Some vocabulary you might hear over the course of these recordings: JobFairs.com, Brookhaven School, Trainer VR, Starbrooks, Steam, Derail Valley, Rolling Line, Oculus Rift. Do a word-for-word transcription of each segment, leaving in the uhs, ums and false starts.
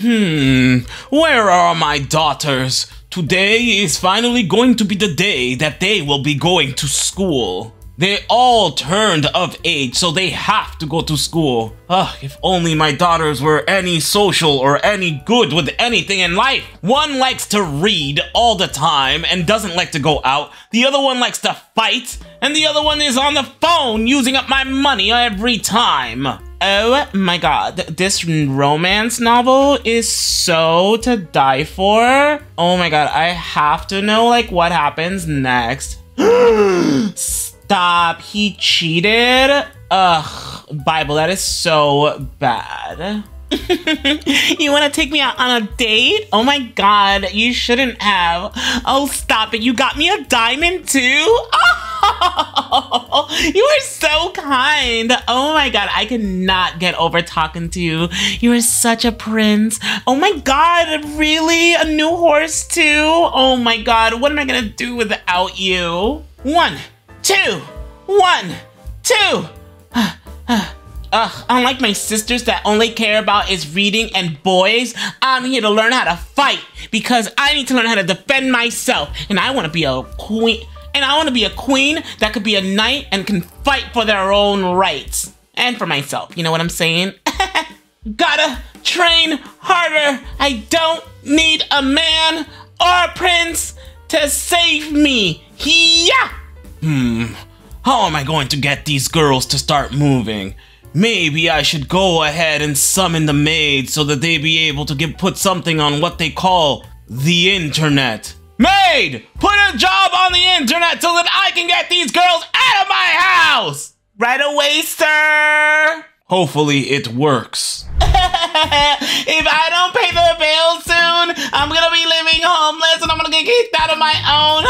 Hmm, where are my daughters? Today is finally going to be the day that they will be going to school. They all turned of age, so they have to go to school. Ugh, if only my daughters were any social or any good with anything in life. One likes to read all the time and doesn't like to go out. The other one likes to fight, and the other one is on the phone using up my money every time. Oh my god, this romance novel is so to die for. Oh my god, I have to know like what happens next. Stop, he cheated? Ugh, Bible, that is so bad. You wanna take me out on a date? Oh my god, you shouldn't have. Oh, stop it, you got me a diamond too? Oh, you are so kind. Oh my god, I cannot get over talking to you. You are such a prince. Oh my god, really? A new horse too? Oh my god, what am I gonna do without you? One, two, one, two. Ugh, unlike my sisters that only care about is reading and boys, I'm here to learn how to fight because I need to learn how to defend myself, and I want to be a queen, and I want to be a queen that could be a knight and can fight for their own rights and for myself. You know what I'm saying? Gotta train harder. I don't need a man or a prince to save me. Yeah. Hmm. How am I going to get these girls to start moving? Maybe I should go ahead and summon the maids so that they be able to give, put something on what they call the internet. Maid, put a job on the internet so that I can get these girls out of my house! Right away, sir! Hopefully it works. If I don't pay the bill soon, I'm gonna be living homeless and I'm gonna get kicked out of my own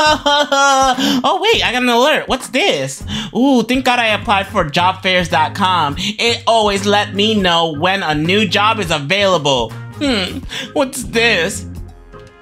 home. Oh wait, I got an alert. What's this? Ooh, thank God I applied for job fairs dot com. It always let me know when a new job is available. Hmm, what's this?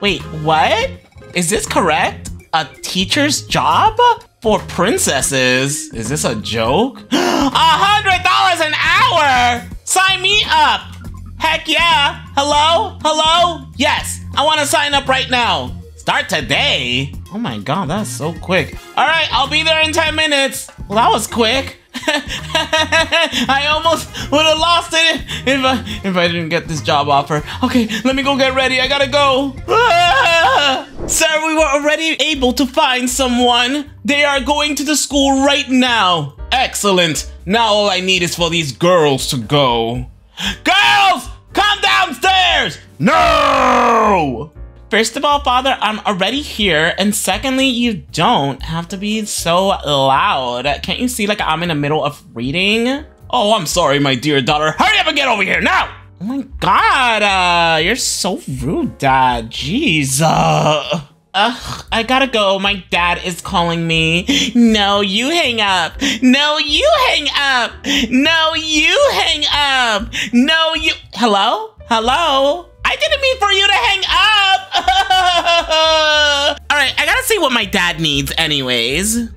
Wait, what? Is this correct? A teacher's job? For princesses? Is this a joke? A hundred dollars an hour? Sign me up! Heck yeah! Hello? Hello? Yes, I wanna sign up right now. Start today? Oh my god, that's so quick. All right, I'll be there in ten minutes. Well, that was quick. I almost would have lost it if I, if I didn't get this job offer. Okay, let me go get ready, I gotta go. Ah! Sir, we were already able to find someone. They are going to the school right now. Excellent. Now all I need is for these girls to go. Girls, come downstairs! No! First of all, Father, I'm already here. And secondly, you don't have to be so loud. Can't you see like I'm in the middle of reading? Oh, I'm sorry, my dear daughter. Hurry up and get over here now! Oh my god, uh, you're so rude, Dad. Jeez. Uh, ugh, I gotta go. My dad is calling me. No, you hang up. No, you hang up. No, you hang up. No, you... Hello? Hello? I didn't mean for you to hang up. All right, I gotta see what my dad needs anyways.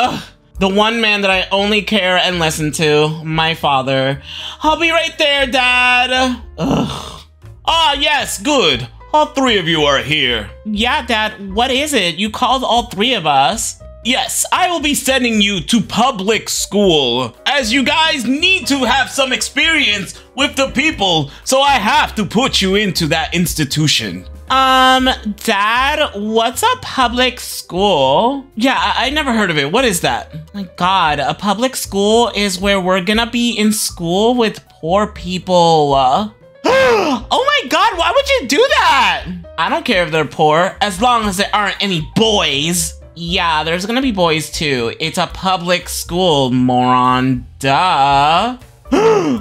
Ugh. The one man that I only care and listen to, my father. I'll be right there, Dad. Ugh. Ah, yes, good. All three of you are here. Yeah, Dad, what is it? You called all three of us. Yes, I will be sending you to public school, as you guys need to have some experience with the people, so I have to put you into that institution. Um, Dad, what's a public school? Yeah, I, I never heard of it. What is that? Oh my god, a public school is where we're gonna be in school with poor people. Uh, oh my god, why would you do that? I don't care if they're poor, as long as there aren't any boys. Yeah, there's gonna be boys too. It's a public school, moron. Duh.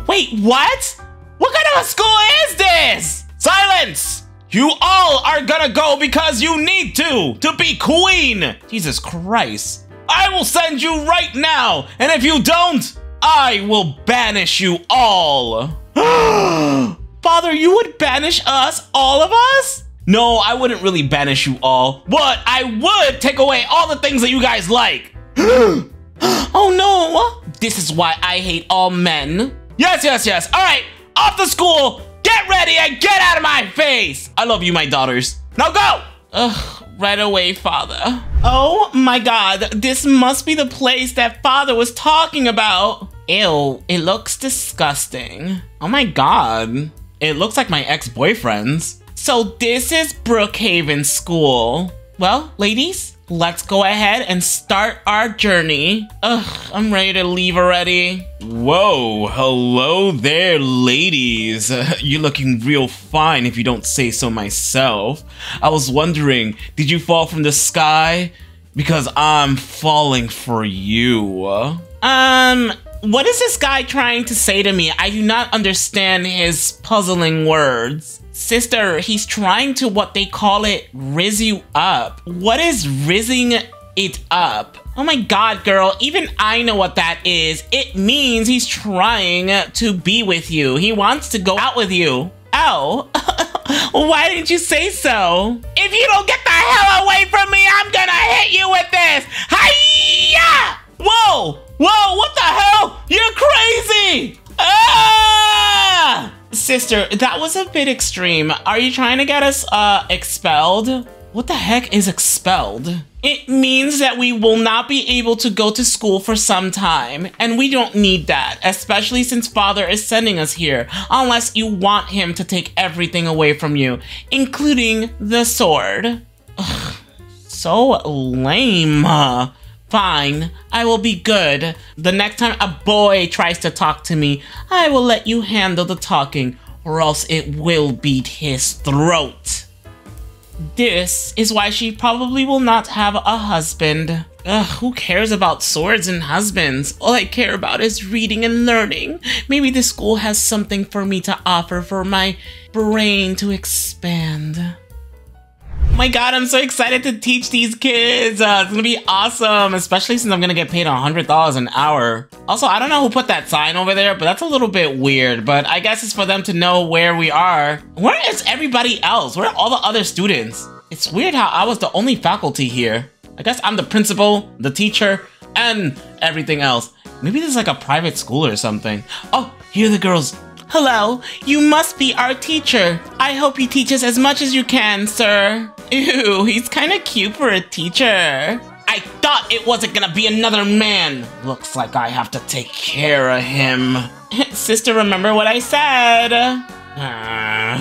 Wait, what? What kind of a school is this? Silence! You all are gonna go because you need to, to be queen. Jesus Christ. I will send you right now. And if you don't, I will banish you all. Father, you would banish us, all of us? No, I wouldn't really banish you all, but I would take away all the things that you guys like. Oh This is why I hate all men. Yes, yes, yes. All right, off to school. Get ready and get out of my face. I love you, my daughters. Now go. Ugh, right away, Father. Oh my God, this must be the place that Father was talking about. Ew, it looks disgusting. Oh my God. It looks like my ex-boyfriend's. So this is Brookhaven School. Well, ladies, let's go ahead and start our journey. Ugh, I'm ready to leave already. Whoa, hello there, ladies. Uh, you're looking real fine if you don't say so myself. I was wondering, did you fall from the sky? Because I'm falling for you. Um... What is this guy trying to say to me? I do not understand his puzzling words. Sister, he's trying to what they call it, rizz you up. What is rizzing it up? Oh my God, girl, even I know what that is. It means he's trying to be with you. He wants to go out with you. Ow. Why didn't you say so? If you don't get the hell away from me, I'm gonna hit you with this. Hi-ya! Whoa! Whoa, what the hell? You're crazy! Ah! Sister, that was a bit extreme. Are you trying to get us, uh, expelled? What the heck is expelled? It means that we will not be able to go to school for some time, and we don't need that, especially since Father is sending us here, unless you want him to take everything away from you, including the sword. Ugh, so lame. Fine, I will be good. The next time a boy tries to talk to me, I will let you handle the talking, or else it will beat his throat. This is why she probably will not have a husband. Ugh, who cares about swords and husbands? All I care about is reading and learning. Maybe this school has something for me to offer for my brain to expand. Oh my God, I'm so excited to teach these kids. Uh, it's gonna be awesome, especially since I'm gonna get paid one hundred dollars an hour. Also, I don't know who put that sign over there, but that's a little bit weird, but I guess it's for them to know where we are. Where is everybody else? Where are all the other students? It's weird how I was the only faculty here. I guess I'm the principal, the teacher, and everything else. Maybe this is like a private school or something. Oh, here are the girls. Hello, you must be our teacher. I hope you teach us as much as you can, sir. Ew, he's kind of cute for a teacher. I thought it wasn't gonna be another man. Looks like I have to take care of him. Sister, remember what I said. Uh,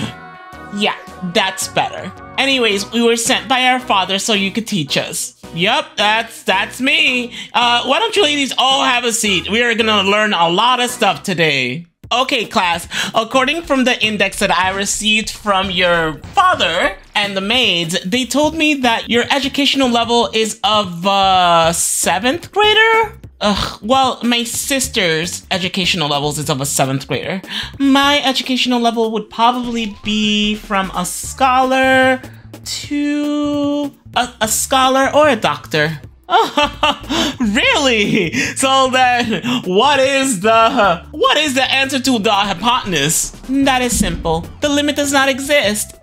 yeah, that's better. Anyways, we were sent by our father so you could teach us. Yep, that's that's me. Uh, why don't you ladies all have a seat? We are gonna learn a lot of stuff today. Okay, class, according from the index that I received from your father and the maids, they told me that your educational level is of a seventh grader? Ugh, well, my sister's educational levels is of a seventh grader. My educational level would probably be from a scholar to a, a scholar or a doctor. Oh, really? So then, what is the what is the answer to the hypotenuse? That is simple. The limit does not exist.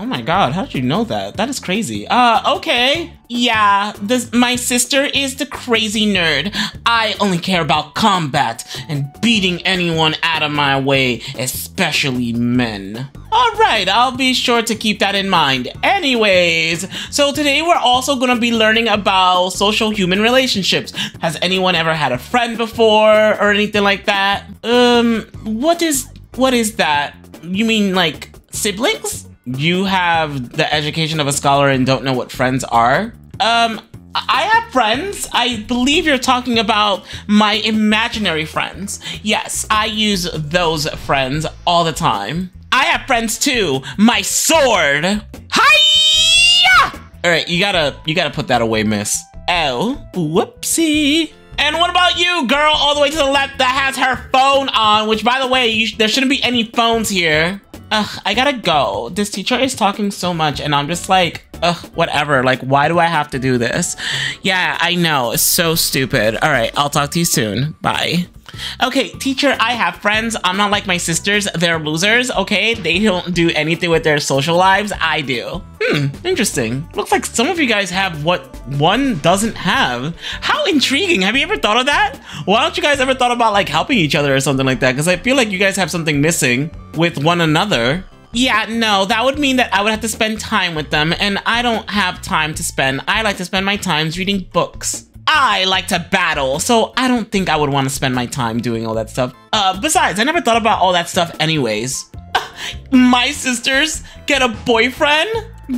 Oh my God, how did you know that? That is crazy. Uh, okay. Yeah, this, my sister is the crazy nerd. I only care about combat and beating anyone out of my way, especially men. All right, I'll be sure to keep that in mind. Anyways, so today we're also gonna be learning about social human relationships. Has anyone ever had a friend before or anything like that? Um, what is, what is that? You mean like siblings? You have the education of a scholar and don't know what friends are? Um, I have friends. I believe you're talking about my imaginary friends. Yes, I use those friends all the time. I have friends too. My sword. Hi-ya! All right, you gotta, you gotta put that away, miss. Oh, whoopsie. And what about you, girl, all the way to the left that has her phone on, which by the way, you sh- there shouldn't be any phones here. Ugh, I gotta go. This teacher is talking so much and I'm just like, ugh, whatever. Like, why do I have to do this? Yeah, I know. It's so stupid. All right, I'll talk to you soon. Bye. Okay, teacher, I have friends. I'm not like my sisters. They're losers, okay? They don't do anything with their social lives. I do. Hmm, interesting. Looks like some of you guys have what one doesn't have. How intriguing. Have you ever thought of that? Why don't you guys ever thought about like helping each other or something like that? Because I feel like you guys have something missing with one another. Yeah, no, that would mean that I would have to spend time with them, and I don't have time to spend. I like to spend my time reading books. I like to battle, so I don't think I would want to spend my time doing all that stuff. Uh, besides, I never thought about all that stuff anyways. My sisters get a boyfriend?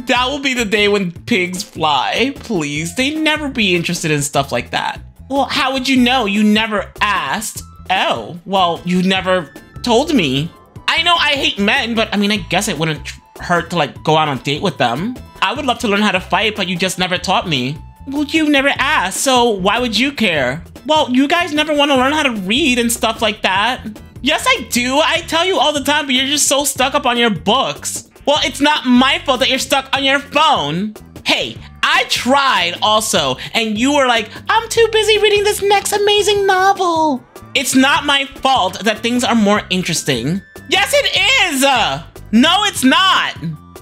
That will be the day when pigs fly, please. They never be interested in stuff like that. Well, how would you know? You never asked. Oh, well, you never told me. I know I hate men, but I mean, I guess it wouldn't hurt to like go out on a date with them. I would love to learn how to fight, but you just never taught me. Well, you never asked, so why would you care? Well, you guys never want to learn how to read and stuff like that. Yes, I do. I tell you all the time, but you're just so stuck up on your books. Well, it's not my fault that you're stuck on your phone. Hey, I tried also, and you were like, I'm too busy reading this next amazing novel. It's not my fault that things are more interesting. Yes, it is. Uh, no, it's not.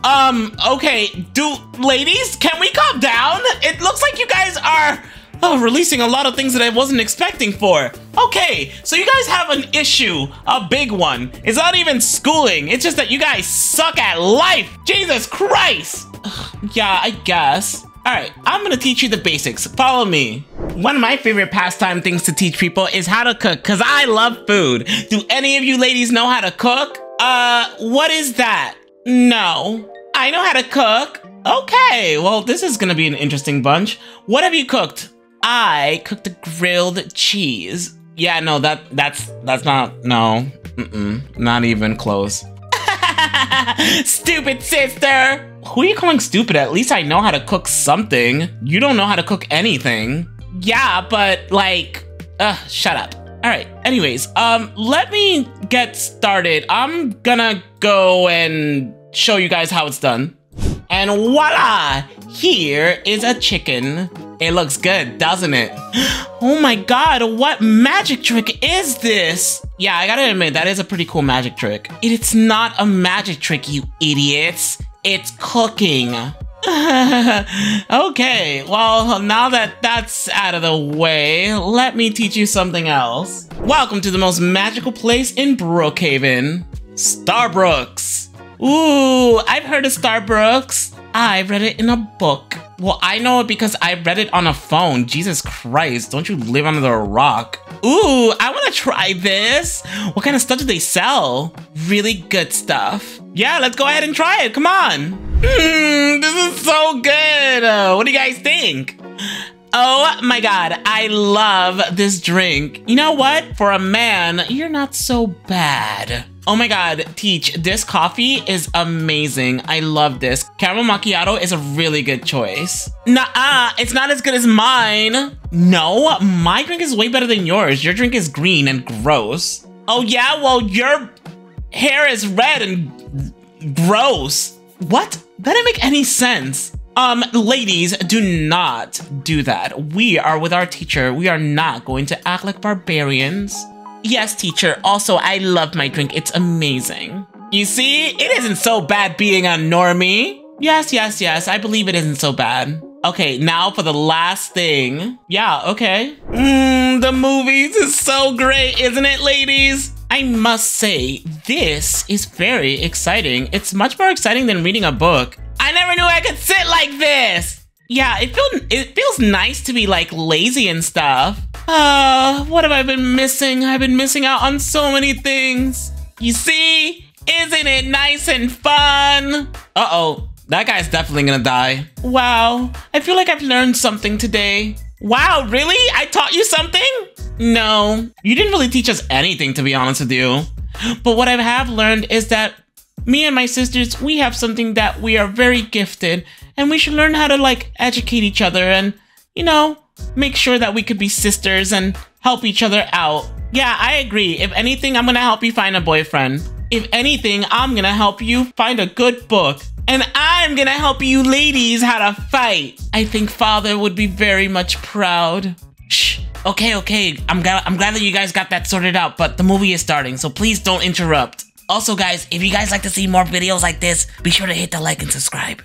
Um, okay, do ladies, can we calm down? It looks like you guys are oh, releasing a lot of things that I wasn't expecting for. Okay, so you guys have an issue, a big one. It's not even schooling. It's just that you guys suck at life. Jesus Christ. Ugh, yeah, I guess. All right, I'm gonna teach you the basics. Follow me. One of my favorite pastime things to teach people is how to cook, because I love food. Do any of you ladies know how to cook? Uh, what is that? No, I know how to cook. Okay, well, this is gonna be an interesting bunch. What have you cooked? I cooked a grilled cheese. Yeah, no, that that's that's not, no, mm-mm, not even close. Stupid sister. Who are you calling stupid? At least I know how to cook something. You don't know how to cook anything. Yeah, but like, ugh, shut up. All right, anyways, um, let me get started. I'm gonna go and show you guys how it's done. And voila, here is a chicken. It looks good, doesn't it? Oh my God, what magic trick is this? Yeah, I gotta admit, that is a pretty cool magic trick. It's not a magic trick, you idiots. It's cooking. Okay, well, now that that's out of the way, let me teach you something else. Welcome to the most magical place in Brookhaven, Starbrooks. Ooh, I've heard of Starbrooks. I read it in a book. Well, I know it because I read it on a phone. Jesus Christ, don't you live under a rock? Ooh, I wanna try this. What kind of stuff do they sell? Really good stuff. Yeah, let's go ahead and try it, come on. Mmm, this is so good. Uh, what do you guys think? Oh my God, I love this drink. You know what? For a man, you're not so bad. Oh my God, Teach, this coffee is amazing. I love this. Caramel macchiato is a really good choice. Nuh-uh, it's not as good as mine. No, my drink is way better than yours. Your drink is green and gross. Oh yeah, well, your hair is red and gross. What? That didn't make any sense. Um, ladies, do not do that. We are with our teacher. We are not going to act like barbarians. Yes, teacher. Also, I love my drink. It's amazing. You see, it isn't so bad being a normie. Yes, yes, yes. I believe it isn't so bad. Okay, now for the last thing. Yeah, okay. Mmm, the movies is so great, isn't it, ladies? I must say, this is very exciting. It's much more exciting than reading a book. I never knew I could sit like this. Yeah, it, feel, it feels nice to be like lazy and stuff. Uh, what have I been missing? I've been missing out on so many things. You see, isn't it nice and fun? Uh-oh, that guy's definitely gonna die. Wow, I feel like I've learned something today. Wow, really? I taught you something? No, you didn't really teach us anything, to be honest with you. But what I have learned is that me and my sisters, we have something that we are very gifted, and we should learn how to like educate each other and, you know, make sure that we could be sisters and help each other out. Yeah, I agree. If anything, I'm gonna help you find a boyfriend. If anything, I'm gonna help you find a good book. And I'm gonna help you ladies how to fight. I think father would be very much proud. Shh, okay, okay. I'm glad, I'm glad that you guys got that sorted out, but the movie is starting, so please don't interrupt. Also guys, if you guys like to see more videos like this, be sure to hit the like and subscribe.